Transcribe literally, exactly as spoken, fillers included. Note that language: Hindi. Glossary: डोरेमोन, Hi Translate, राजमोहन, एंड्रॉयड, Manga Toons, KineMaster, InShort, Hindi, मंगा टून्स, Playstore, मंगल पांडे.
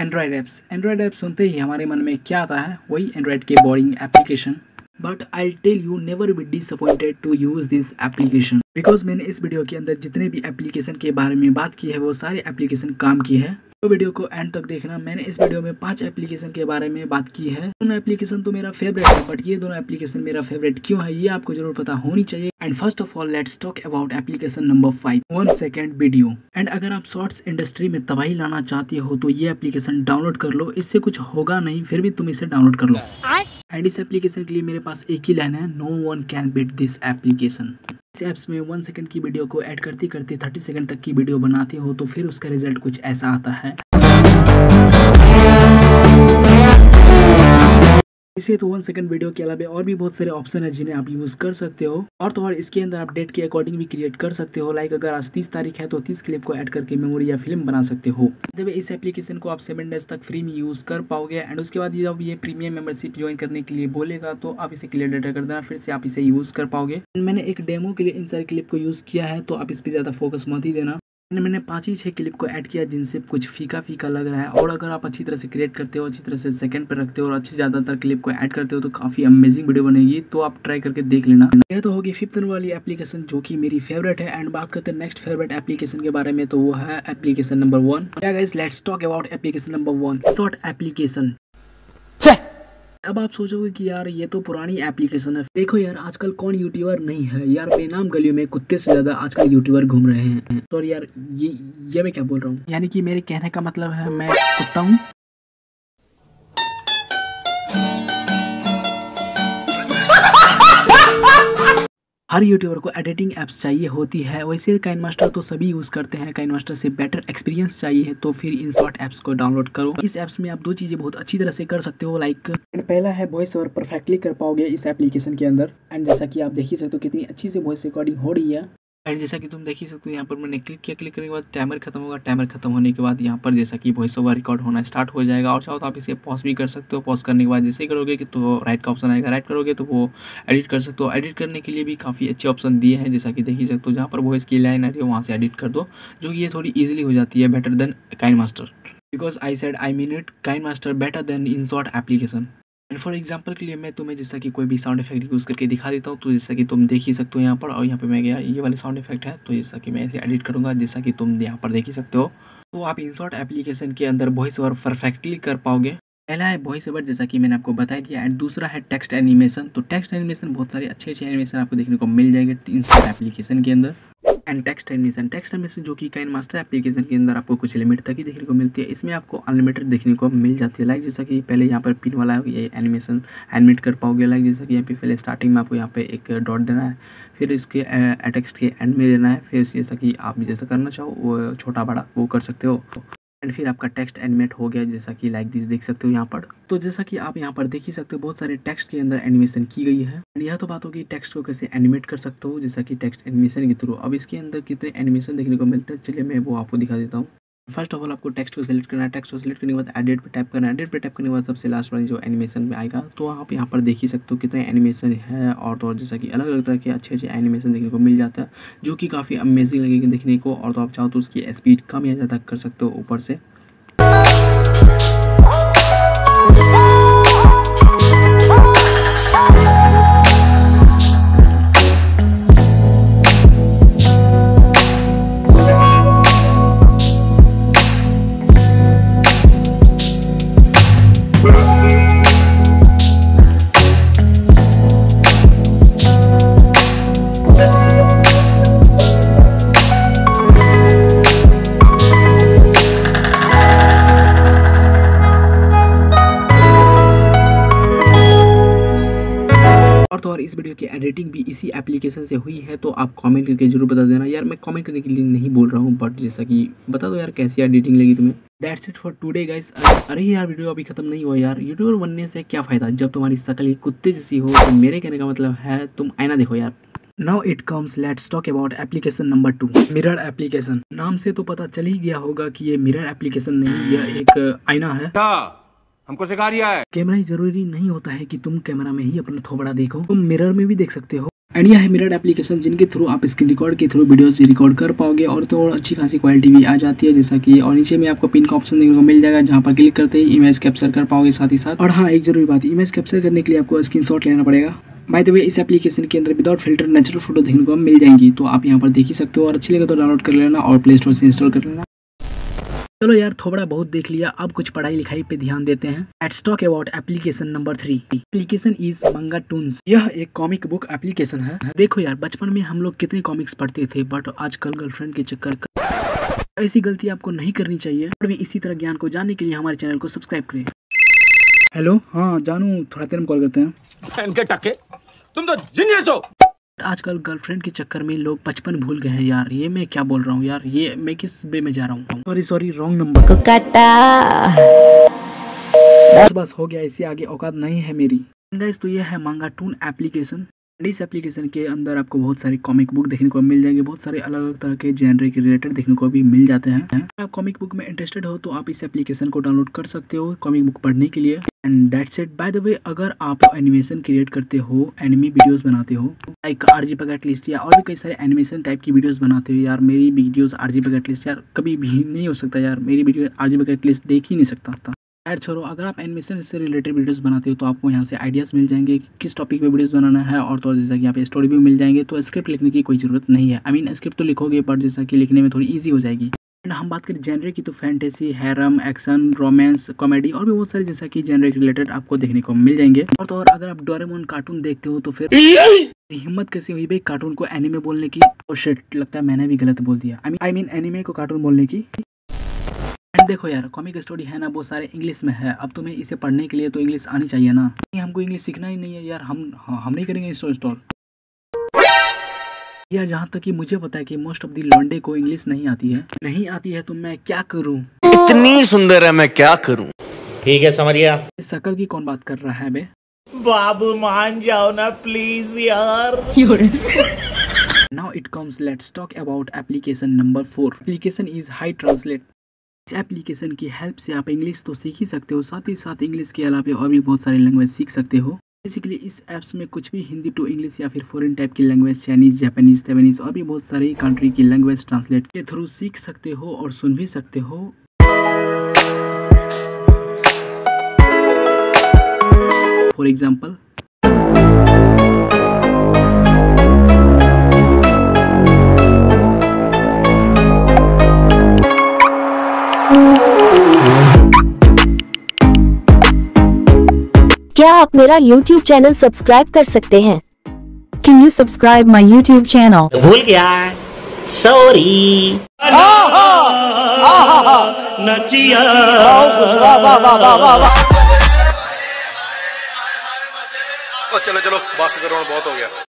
एंड्रॉयड apps. एंड्रॉयड ऐप सुनते ही हमारे मन में क्या आता है? वही एंड्रॉयड के boring application. But I tell you never be disappointed to use this application, because मैंने इस वीडियो के अंदर जितने भी एप्लीकेशन के बारे में बात की है वो सारे एप्लीकेशन काम की है। तो वीडियो को एंड तक देखना। मैंने इस वीडियो में पांच एप्लीकेशन के बारे में बात की है। दोनों एप्लीकेशन तो मेरा फेवरेट है, बट ये दोनों एप्लीकेशन मेरा फेवरेट क्यों है ये आपको जरूर पता होनी चाहिए। And first of all let's talk about application number five, one second video. And अगर आप शॉर्ट्स इंडस्ट्री में तबाही लाना चाहते हो तो ये एप्लीकेशन डाउनलोड कर लो, इससे कुछ होगा नहीं, फिर भी तुम इसे डाउनलोड कर लो। एंड इस एप्लीकेशन के लिए मेरे पास एक ही लाइन है, no one can beat this application. इस ऐप्स में वन सेकंड की वीडियो को ऐड करते करते थर्टी सेकंड तक की वीडियो बनाते हो तो फिर उसका रिजल्ट कुछ ऐसा आता है। इसे तो वन सेकंड वीडियो के अलावा और भी बहुत सारे ऑप्शन है जिन्हें आप यूज़ कर सकते हो। और तो और इसके अंदर आप डेट के अकॉर्डिंग भी क्रिएट कर सकते हो। लाइक अगर आज तीस तारीख है तो तीस क्लिप को ऐड करके मेमोरी या फिल्म बना सकते हो। जब इस एप्लीकेशन को आप सेवन डेज तक फ्री में यूज़ कर पाओगे। एंड उसके बाद जब ये प्रीमियम मेंबरशिप ज्वाइन करने के लिए बोलेगा तो आप इसे क्लियर डेटा कर देना, फिर से आप इसे यूज़ कर पाओगे। मैंने एक डेमो के लिए इन सारे क्लिप को यूज़ किया है, तो आप इस पर ज़्यादा फोकस मत ही देना। मैंने पाँच ही छः क्लिप को ऐड किया जिनसे कुछ फीका फीका लग रहा है। और अगर आप अच्छी तरह से क्रिएट करते हो, अच्छी तरह से सेकंड पर रखते हो और अच्छी ज़्यादातर क्लिप को ऐड करते हो तो काफ़ी अमेजिंग वीडियो बनेगी। तो आप ट्राई करके देख लेना। यह तो होगी फिफ्थ वाली एप्लीकेशन जो कि मेरी फेवरेट है। एंड बात करते हैं नेक्स्ट फेवरेट एप्लीकेशन के बारे में, तो वो है application number one. Guys let's talk about application number one, short application. अब आप सोचोगे कि यार ये तो पुरानी एप्लीकेशन है। देखो यार आजकल कौन यूट्यूबर नहीं है यार, बेनाम गलियों में कुत्ते से ज्यादा आजकल यूट्यूबर घूम रहे हैं। तो यार ये ये मैं क्या बोल रहा हूँ, यानी कि मेरे कहने का मतलब है मैं कुत्ता हूँ। हर यूट्यूबर को एडिटिंग ऐप्स चाहिए होती है, वैसे काइनमास्टर तो सभी यूज़ करते हैं। काइनमास्टर से बेटर एक्सपीरियंस चाहिए तो फिर इनशॉर्ट ऐप्स को डाउनलोड करो। इस ऐप्स में आप दो चीज़ें बहुत अच्छी तरह से कर सकते हो। लाइक पहला है वॉइस ओवर परफेक्टली कर पाओगे इस एप्लीकेशन के अंदर। एंड जैसा कि आप देख ही सकते हो कितनी अच्छी से वॉइस रिकॉर्डिंग हो रही है। एंड जैसा कि तुम देख ही सकते हो यहाँ पर मैंने क्लिक किया, क्लिक करने के बाद टाइमर खत्म होगा। टाइमर खत्म होने के बाद यहाँ पर जैसा कि वॉइस ओवर रिकॉर्ड होना स्टार्ट हो जाएगा। और चाहो तो आप इसे पॉज भी कर सकते हो। पॉज करने के बाद जैसे ही करोगे कि तो राइट का ऑप्शन आएगा, राइट करोगे तो वो एडिट कर सकते हो। एडिट करने के लिए भी काफ़ी अच्छे ऑप्शन दिए हैं, जैसा कि देख ही सकते हो। जहाँ पर वॉइस की लाइन आ रही है वहाँ से एडिट कर दो, जो कि ये थोड़ी ईजिली हो जाती है। Better than KineMaster, because I said I mean it, KineMaster better than InShot application. For example के लिए मैं तुम्हें जैसा कि कोई भी साउंड इफेक्ट यूज़ करके दिखा देता हूँ। तो जैसा कि तुम देख ही सकते हो यहाँ पर, और यहाँ पे मैं गया ये वाले साउंड इफेक्ट है, तो जैसा कि मैं इसे एडिट करूँगा जैसा कि तुम यहाँ पर देख ही सकते हो। तो आप इनशॉर्ट एप्लीकेशन के अंदर वॉइस ओवर परफेक्टली कर पाओगे। पहला है वॉइस ओवर जैसा कि मैंने आपको बताया दिया। एंड दूसरा है टेक्स्ट एनिमेशन। तो टेक्स्ट एनिमेशन बहुत सारे अच्छे अच्छे एनिमेशन आपको देखने को मिल जाएंगे इनशॉर्ट एप्लीकेशन के अंदर। And text animation, text animation जो कि काइनमास्टर एप्लीकेशन के अंदर आपको कुछ लिमिट तक ही देखने को मिलती है, इसमें आपको अनलिमिटेड देखने को मिल जाती है। लाइक जैसा कि पहले यहाँ पर पिन वाला है, ये एनिमेशन एनिमेट कर पाओगे। लाइक जैसा कि यहाँ पे पहले स्टार्टिंग में आपको यहाँ पे एक डॉट देना है, फिर इसके टेक्स्ट के एंड में देना है, फिर जैसा कि आप जैसा करना चाहो वो छोटा बड़ा वो कर सकते हो। एंड फिर आपका टेक्स्ट एनिमेट हो गया, जैसा कि लाइक दिस देख सकते हो यहाँ पर। तो जैसा कि आप यहाँ पर देख ही सकते हो बहुत सारे टेक्स्ट के अंदर एनिमेशन की गई है। एंड यह तो बात होगी टेक्स्ट को कैसे एनिमेट कर सकते हो, जैसा कि टेक्स्ट एनिमेशन के थ्रू। अब इसके अंदर कितने एनिमेशन देखने को मिलते हैं चलिए मैं वो आपको दिखा देता हूँ। फर्स्ट ऑफ ऑल आपको टेक्स्ट को सेलेक्ट करना है। टेक्स्ट को सेलेक्ट करने के बाद एडिट पे टैप करना है। एडिट पे टैप करने के बाद सबसे लास्ट वाली जो एनिमेशन में आएगा, तो आप यहाँ पर देख ही सकते हो कितने एनिमेशन है। और तो और जैसा कि अलग अलग तरह के अच्छे अच्छे एनिमेशन देखने को मिल जाता है, जो कि काफ़ी अमेजिंग लगेगी देखने को। और तो आप चाहो तो उसकी स्पीड कम या ज़्यादा कर सकते हो ऊपर से। तो और इस वीडियो की एडिटिंग भी इसी एप्लीकेशन से हुई है, तो आप कमेंट करके जरूर बता देना। यार मैं कमेंट करने के लिए नहीं बोल रहा हूँ, बट जैसा कि बता दो यार कैसी एडिटिंग लगी तुम्हें। That's it for today guys. अरे यार वीडियो अभी खत्म नहीं हुआ यार। यूट्यूबर बनने से क्या फ़ायदा जब तुम्हारी शक्ल ही कुत्ते जैसी हो। तो मेरे कहने का मतलब है तुम आईना देखो यार। Now it comes let's talk about application number two, mirror application. नाम से तो पता चल ही गया होगा कि ये मिरर एप्लीकेशन नहीं, यह एक आईना है। हमको सिखा रहा है कैमरा ही जरूरी नहीं होता है कि तुम कैमरा में ही अपना थोबड़ा देखो, तुम मिरर में भी देख सकते हो। एंड यह है मिरर एप्लीकेशन जिनके थ्रू आप स्क्रीन रिकॉर्ड के थ्रू वीडियोस भी रिकॉर्ड कर पाओगे और तो और अच्छी खासी क्वालिटी भी आ जाती है जैसा कि। और नीचे में आपको पिन का ऑप्शन देखने को मिल जाएगा जहां पर क्लिक करते ही इमेज कैप्चर कर पाओगे साथ ही साथ। और हाँ, एक जरूरी बात, इमेज कैप्चर करने के लिए आपको स्क्रीनशॉट लेना पड़ेगा। बाय द वे, इस एप्लीकेशन के अंदर विदाउट फिल्टर नेचुरल फोटो देखने को मिल जाएंगी, तो आप यहाँ पर देख ही सकते हो। और अच्छी लगे तो डाउनलोड कर लेना और प्ले स्टोर से इंस्टॉल कर लेना। चलो यार, थोड़ा बहुत देख लिया, अब कुछ पढ़ाई लिखाई पे ध्यान देते हैं। Let's talk about application number three. Application is मंगा टून्स। यह एक कॉमिक बुक एप्लीकेशन है। देखो यार, बचपन में हम लोग कितने कॉमिक्स पढ़ते थे, बट आजकल गर्लफ्रेंड के चक्कर कर ऐसी गलती आपको नहीं करनी चाहिए। और भी इसी तरह ज्ञान को जानने के लिए हमारे चैनल को सब्सक्राइब करें। हेलो, हाँ जानू, थोड़ा देर में कॉल करते हैं। तुम तो जीनियस हो। आजकल गर्लफ्रेंड के चक्कर में लोग बचपन भूल गए हैं यार। ये मैं क्या बोल रहा हूँ यार, ये मैं किस वे में जा रहा हूँ। सॉरी सॉरी, रॉन्ग नंबर को काटा। बस बस हो गया, इससे आगे औकात नहीं है मेरी। गाइस, तो ये है मांगा टून एप्लीकेशन। इस एप्लीकेशन के अंदर आपको बहुत सारे कॉमिक बुक देखने को मिल जाएंगे, बहुत सारे अलग अलग तरह के जेनर के रिलेटेड देखने को भी मिल जाते हैं। अगर आप कॉमिक बुक में इंटरेस्टेड हो तो आप इस एप्लीकेशन को डाउनलोड कर सकते हो कॉमिक बुक पढ़ने के लिए। And that's it. By the way, अगर आप एनिमेशन क्रिएट करते हो, एनिमे वीडियोस बनाते हो, लाइक आरजी पैकेट लिस्ट या और भी कई सारे एनिमेशन टाइप की वीडियोस बनाते हो यार, मेरी वीडियोस आरजी पैकेट लिस्ट यार कभी भी नहीं हो सकता यार। मेरी वीडियो आरजी पैकेट लिस्ट देख ही नहीं सकता। ऐड छोड़ो, अगर आप एनिमेशन से रिलेटेड वीडियोस बनाते हो तो आपको यहाँ से आइडियाज़ मिल जाएंगे कि किस टॉपिक पे वीडियोस बनाना है। और तो जैसा कि यहाँ पे स्टोरी भी मिल जाएंगे, तो स्क्रिप्ट लिखने की कोई ज़रूरत नहीं है। आई मीन स्क्रिप्ट तो लिखोगे, पर जैसा कि लिखने में थोड़ी इजी हो जाएगी। एंड हम बात करें जेनर की, तो fantasy, harem, action, romance, comedy और भी बहुत सारे जैसा कि जेनर के रिलेटेड आपको देखने को मिल जाएंगे। और तो और अगर आप डोरेमोन कार्टून देखते हो तो फिर हिम्मत कैसे हुई भाई कार्टून को एनिमे बोलने की। और शिट, लगता है मैंने भी गलत बोल दिया। I mean I mean anime को कार्टून बोलने की। देखो यार, कॉमिक स्टोरी है ना, बहुत सारे इंग्लिश में है। अब तुम्हें इसे पढ़ने के लिए तो इंग्लिश आनी चाहिए ना। हमको इंग्लिश सीखना ही नहीं है यार। हम हम नहीं करेंगे इंस्टॉल यार। जहाँ तक कि मुझे पता है कि मोस्ट ऑफ दी लॉन्डे को इंग्लिश नहीं आती है। नहीं आती है तो मैं क्या करूँ, इतनी सुंदर है मैं क्या करूँ। ठीक है, समझ गया। इस शक्ल की कौन बात कर रहा है बे बाबू, मान जाओ ना प्लीज यार। Now it comes, let's talk about application number four. Application is Hi Translate. इस एप्लीकेशन की हेल्प से आप इंग्लिश तो सीख ही सकते हो, साथ ही साथ इंग्लिश के अलावा और भी बहुत सारी लैंग्वेज सीख सकते हो। बेसिकली इस ऐप्स में कुछ भी हिंदी टू इंग्लिश या फिर फॉरेन टाइप की लैंग्वेज, चाइनीज, जापानीज, तैवानीज और भी बहुत सारी कंट्री की लैंग्वेज ट्रांसलेट के थ्रू सीख सकते हो और सुन भी सकते हो। फॉर एग्जाम्पल, क्या आप मेरा YouTube चैनल सब्सक्राइब कर सकते हैं? Can you subscribe my YouTube channel? भूल गया, सॉरी। चलो चलो, बात करो, बहुत हो गया।